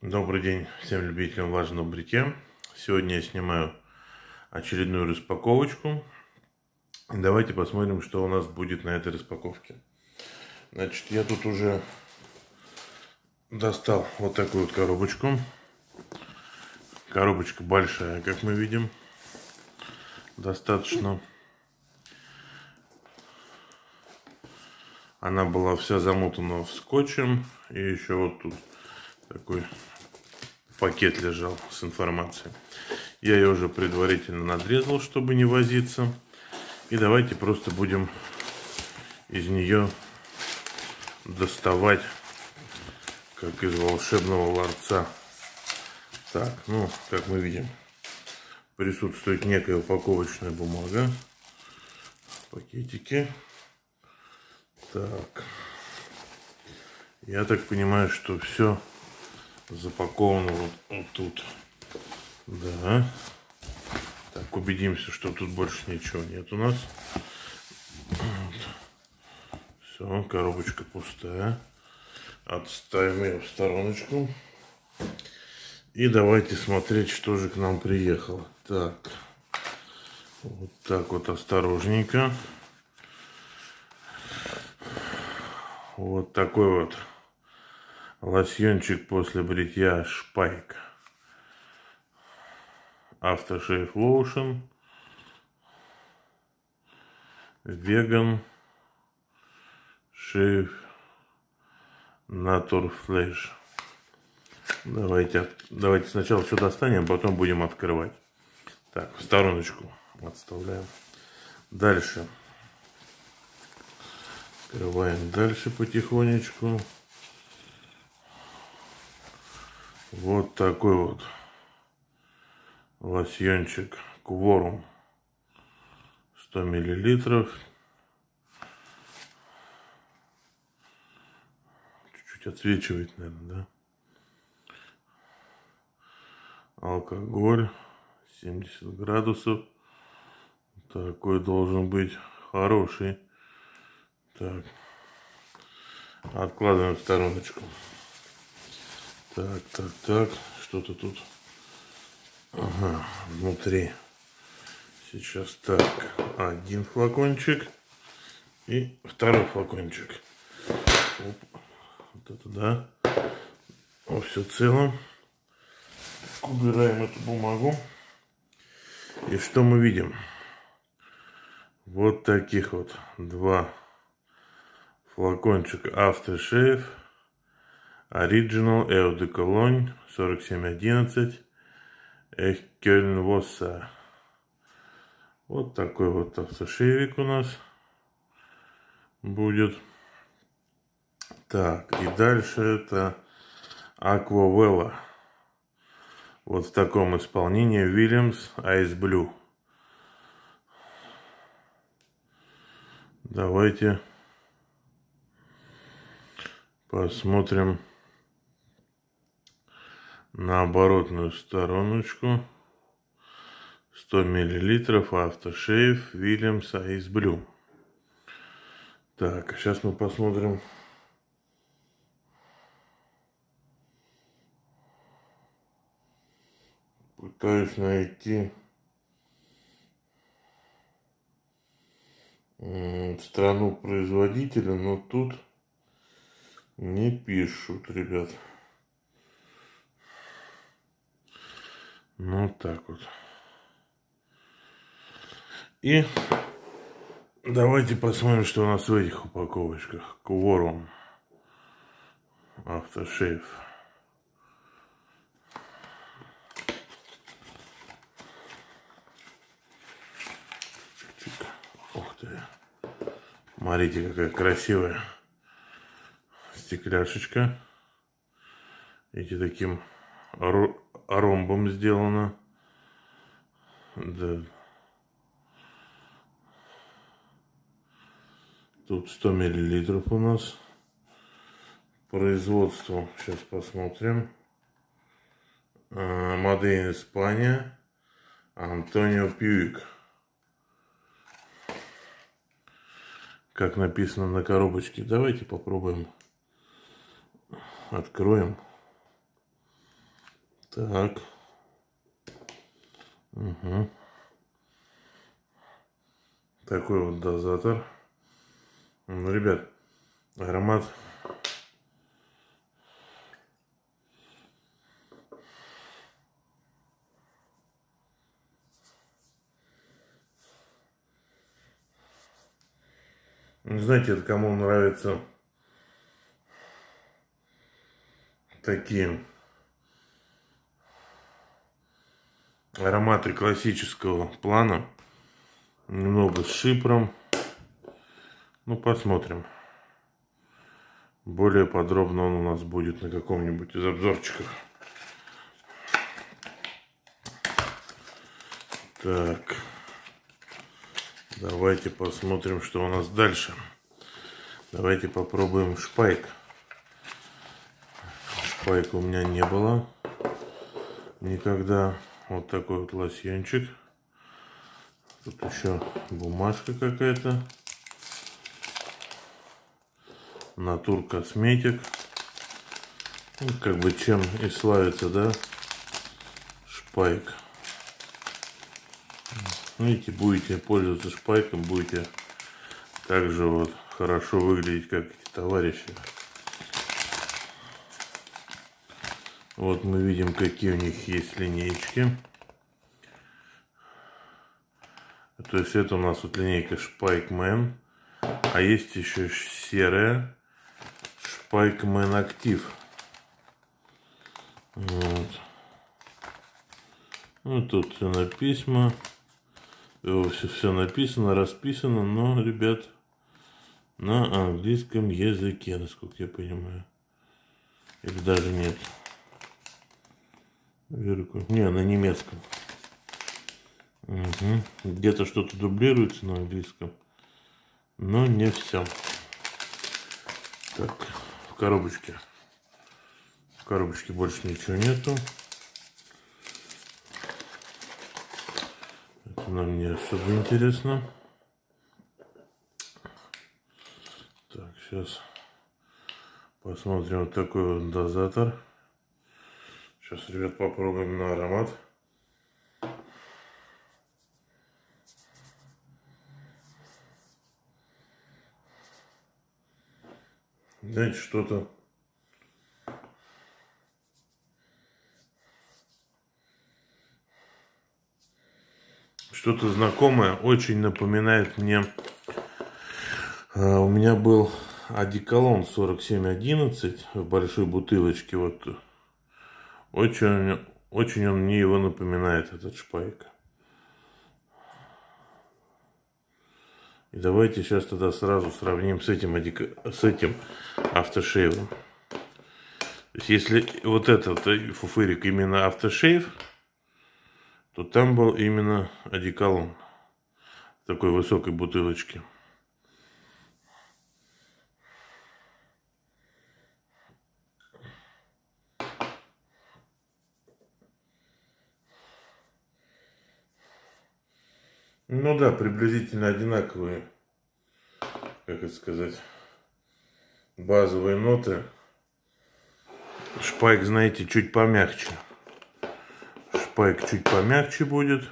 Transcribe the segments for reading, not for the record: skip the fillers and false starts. Добрый день всем любителям влажного бритья. Сегодня я снимаю очередную распаковочку. Давайте посмотрим, что у нас будет на этой распаковке. Значит, я тут уже достал вот такую вот коробочку. Коробочка большая, как мы видим. Достаточно. Она была вся замотана в скотчем. И еще вот тут такой пакет лежал с информацией. Я ее уже предварительно надрезал, чтобы не возиться. И давайте просто будем из нее доставать, как из волшебного ларца. Так, ну, как мы видим, присутствует некая упаковочная бумага. Пакетики. Так. Я так понимаю, что все запаковано вот тут. Да. Так, убедимся, что тут больше ничего нет у нас. Вот. Все, коробочка пустая. Отставим ее в стороночку. И давайте смотреть, что же к нам приехало. Так. Вот так вот осторожненько. Вот такой вот лосьончик после бритья Speick. Aftershave Lotion. Vegan Shave Nature Flash. Давайте сначала все достанем, потом будем открывать. Так, в стороночку отставляем. Дальше. Открываем дальше потихонечку. Вот такой вот лосьончик Quorum 100 миллилитров. Чуть-чуть отсвечивает, наверное, да? Алкоголь 70 градусов. Такой должен быть хороший. Так, откладываем в стороночку. Так, что-то тут. Ага, внутри. Сейчас так, один флакончик и второй флакончик. Оп, вот это да. О, все цело. Убираем эту бумагу. И что мы видим? Вот таких вот два флакончик Aftershave Original Eau de Cologne 4711 Эхкельнвосса. Вот такой вот автошевик у нас будет. Так, и дальше это Aqua Velva. Вот в таком исполнении Williams Ice Blue. Давайте посмотрим на оборотную стороночку. 100 миллилитров Aftershave Williams Ice Blue. Так, сейчас мы посмотрим. Пытаюсь найти страну производителя, но тут не пишут, ребят. Ну, так вот. И давайте посмотрим, что у нас в этих упаковочках. Quorum Aftershave. Ух ты. Смотрите, какая красивая стекляшечка. Эти таким ромбом сделано. Да. Тут 100 миллилитров у нас. Производство. Сейчас посмотрим. Модель Испания. Антонио Пьюик. Как написано на коробочке. Давайте попробуем. Откроем. Так. Угу. Такой вот дозатор. Ну, ребят, аромат не знаете, это кому нравятся такие ароматы классического плана, немного с шипром. Ну, посмотрим. Более подробно он у нас будет на каком-нибудь из обзорчиков. Так. Давайте посмотрим, что у нас дальше. Давайте попробуем Спейк. Спейка у меня не было никогда. Вот такой вот лосьончик. Тут еще бумажка какая-то. Натур косметик. Ну, как бы чем и славится, да? Спейк. Видите, будете пользоваться Спейком, будете также вот хорошо выглядеть, как эти товарищи. Вот мы видим, какие у них есть линейки. То есть это у нас вот линейка Спейкмен. А есть еще серая Спейкмен Актив. Вот. Ну, тут все на письма. Все написано, расписано, но, ребят, на английском языке, насколько я понимаю. Или даже нет. Не, на немецком. Угу. Где-то что-то дублируется на английском, но не все. Так, в коробочке. В коробочке больше ничего нету. Это нам не особо интересно. Так, сейчас посмотрим вот такой вот дозатор. Сейчас, ребят, попробуем на аромат. Знаете, что-то знакомое очень напоминает мне. У меня был одеколон 4711 в большой бутылочке. Вот очень он мне его напоминает, этот Спейк. И давайте сейчас тогда сразу сравним с этим, автошейвом. То есть, если вот этот фуфырик именно автошейв, то там был именно одеколон в такой высокой бутылочке. Ну да, приблизительно одинаковые, как это сказать, базовые ноты. Спейк, знаете, чуть помягче. Спейк чуть помягче будет.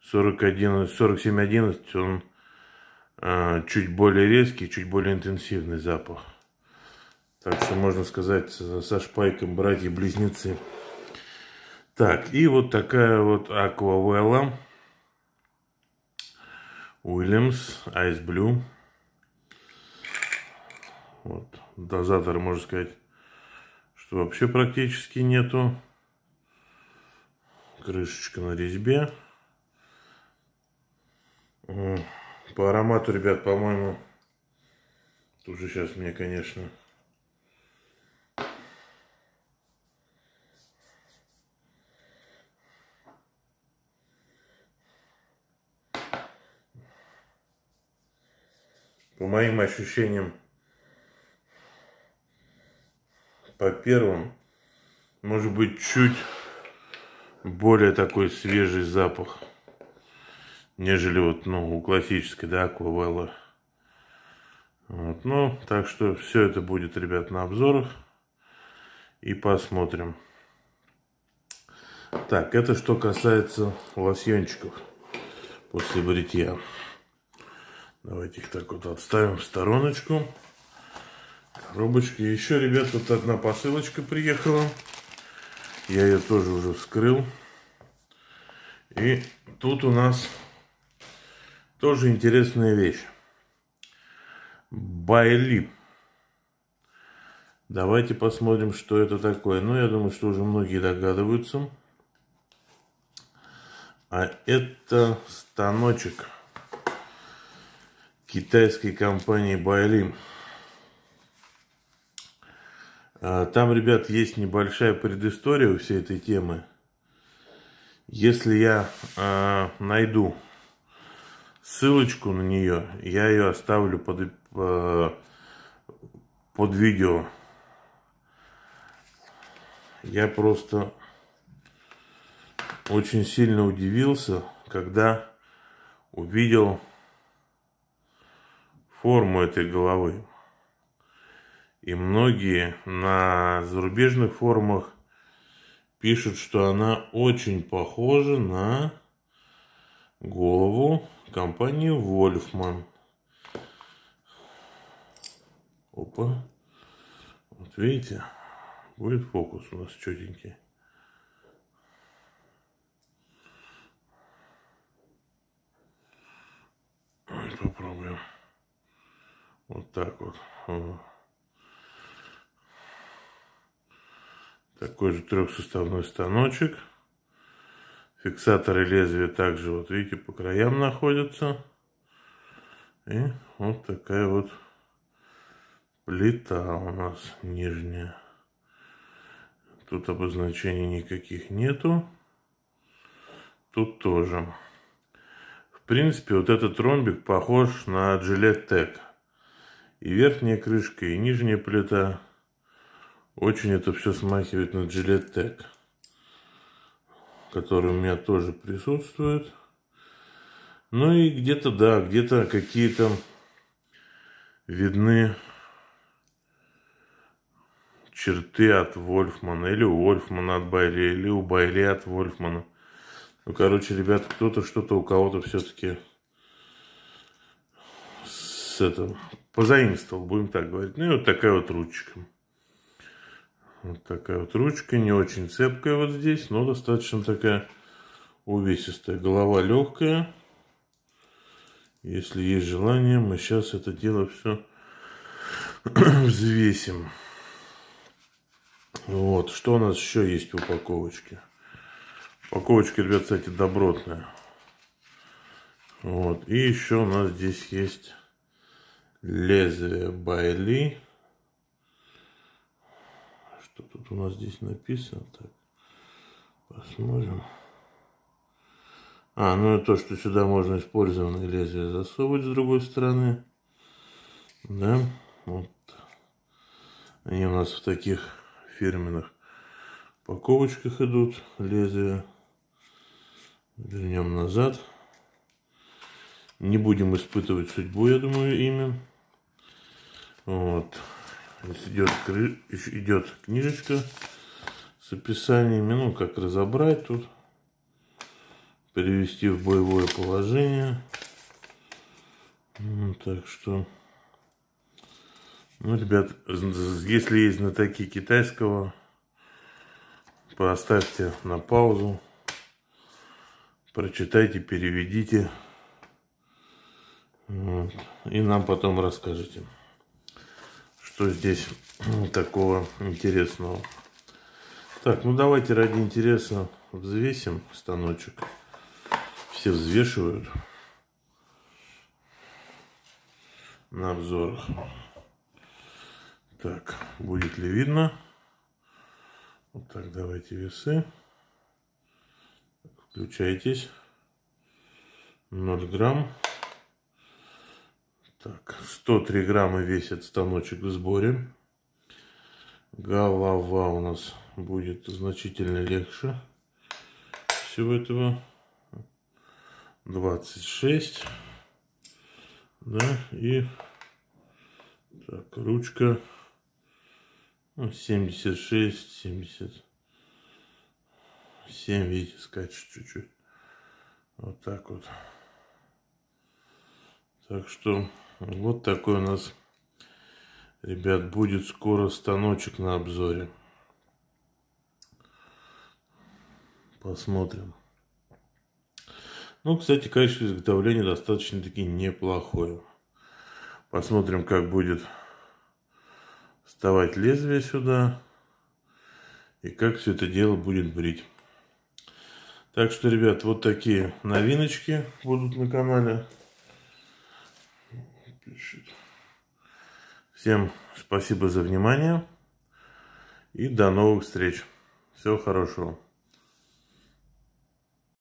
4711 он чуть более резкий, чуть более интенсивный запах. Так что можно сказать, со Спейком братья-близнецы. Так, и вот такая вот Aqua Velva. Williams Ice Blue. Вот. Дозатора, можно сказать, что вообще практически нету. Крышечка на резьбе. По аромату, ребят, по-моему, тут же сейчас мне, конечно, по моим ощущениям, по первым, может быть, чуть более такой свежий запах, нежели вот, ну, у классической, да, Aqua Velva. Вот, ну, так что все это будет, ребят, на обзорах. И посмотрим. Так, это что касается лосьончиков после бритья. Давайте их так вот отставим в стороночку. Коробочки. Еще, ребят, вот одна посылочка приехала. Я ее тоже уже вскрыл. И тут у нас тоже интересная вещь. Baili. Давайте посмотрим, что это такое. Ну, я думаю, что уже многие догадываются. А это станочек китайской компании Baili. Там, ребят, есть небольшая предыстория у всей этой темы. Если я найду ссылочку на нее, я ее оставлю под видео. Я просто очень сильно удивился, когда увидел форму этой головы. И многие на зарубежных форумах пишут, что она очень похожа на голову компании Wolfman. Опа. Вот видите, будет фокус у нас четенький. Попробуем. Вот так вот. Такой же трехсуставной станочек. Фиксаторы лезвия также, вот видите, по краям находятся. И вот такая вот плита у нас нижняя. Тут обозначений никаких нету. Тут тоже. В принципе, вот этот ромбик похож на Gillette Tech. И верхняя крышка, и нижняя плита. Очень это все смахивает на Gillette Tech, который у меня тоже присутствует. Ну и где-то, да, где-то какие-то видны черты от Вольфмана. Или у Вольфмана от Baili, или у Baili от Вольфмана. Ну, короче, ребята, кто-то что-то у кого-то все-таки с этим позаимствовал, будем так говорить. Ну и вот такая вот ручка. Вот такая вот ручка, не очень цепкая вот здесь, но достаточно такая увесистая. Голова легкая. Если есть желание, мы сейчас это дело все взвесим. Вот, что у нас еще есть в упаковочке? Упаковочка, ребят, кстати, добротная. Вот, и еще у нас здесь есть лезвие Baili. Что тут у нас здесь написано? Так, посмотрим. А, ну и то, что сюда можно использованное лезвие засовывать с другой стороны. Да, вот. Они у нас в таких фирменных упаковочках идут. Лезвие. Вернем назад. Не будем испытывать судьбу, я думаю, ими. Вот. Здесь идет книжечка с описаниями, ну, как разобрать тут, перевести в боевое положение. Ну, так что, ну, ребят, если есть знатоки китайского, поставьте на паузу, прочитайте, переведите, вот, и нам потом расскажите, что здесь такого интересного. Так, ну давайте ради интереса взвесим станочек. Все взвешивают на обзорах. Так, будет ли видно? Вот так, давайте весы. Включайтесь. 0 грамм. Так, 103 грамма весит станочек в сборе. Голова у нас будет значительно легче всего этого. 26. Да, и так, ручка 76, 70. 7, видите, скачет чуть-чуть. Вот так вот. Так что вот такой у нас, ребят, будет скоро станочек на обзоре. Посмотрим. Ну, кстати, качество изготовления достаточно-таки неплохое. Посмотрим, как будет вставать лезвие сюда. И как все это дело будет брить. Так что, ребят, вот такие новиночки будут на канале. Всем спасибо за внимание. И до новых встреч. Всего хорошего.